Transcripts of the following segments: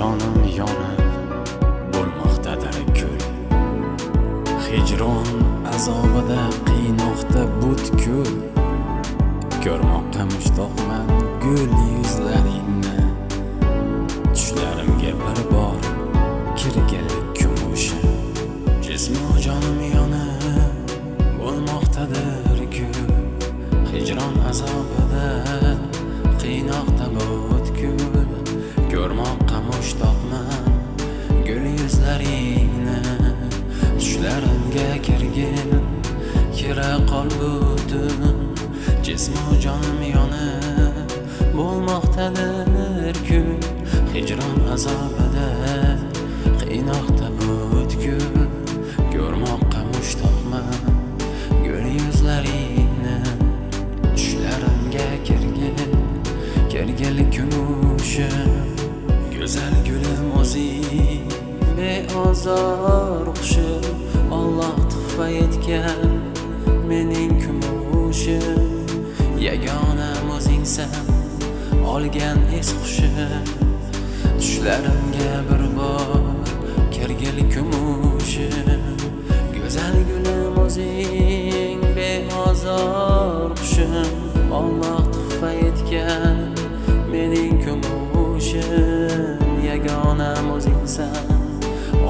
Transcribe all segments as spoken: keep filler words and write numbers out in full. jonim yonib bo'lmoqdadir kul, hijron azobida qiynoqda butkul. Ko'rmoqqa mushtoqman gul yuzlaringni, tushlarimga bir bor kirganlik kumushi. Jismu jonim yonib bo'lmoqdadir kul, hijron azobida qiynoqda butkul. Ko'rmoqqa mushtoqman gul yuzlaringni, tushlarimga kirgin kira qol butun. Jismu jonim yonib bo'lmoqdadir kul, hijron azobida qiynoqda butkul. Ko'rmoqqa mushtoqman gul yuzlaringni, tushlarimga kirgin kirganlik kumushi. Güzel gülüm ozi be azar kuşu, Allah tıfa yetken menin kümuşu. Yeganam ozinsem olgan es kuşu, düşlerimge bir bor kergeli kümuşu. Güzel gülüm ozin be azar kuşu, Allah tıfa yetken menin kümuşu. Yeganam o'zingsan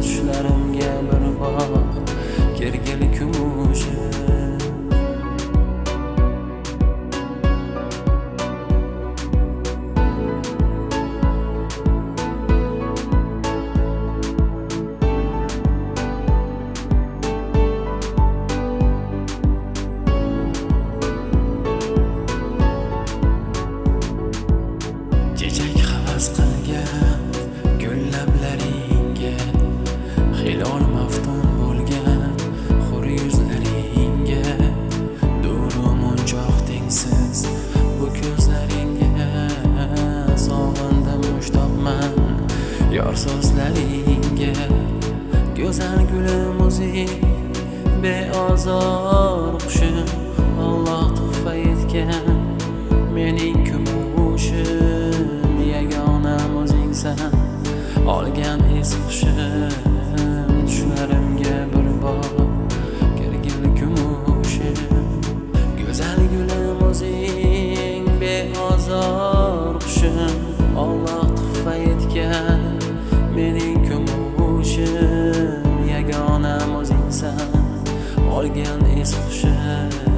tushlarimga bir bor kirgil kumushim. Yar sözleringe güzel gülüm uzi be azar kuşum, Allah tıfa yetken menin kümuşum. Yeganam o'zingsan olgan es kuşum, tushlarimga bir bor kirgin kumushim. Güzel gülüm o'zing be azar kuşum, Allah tıfa yetken mening kumushim. Yeganam o'zingsan olgan es qushim.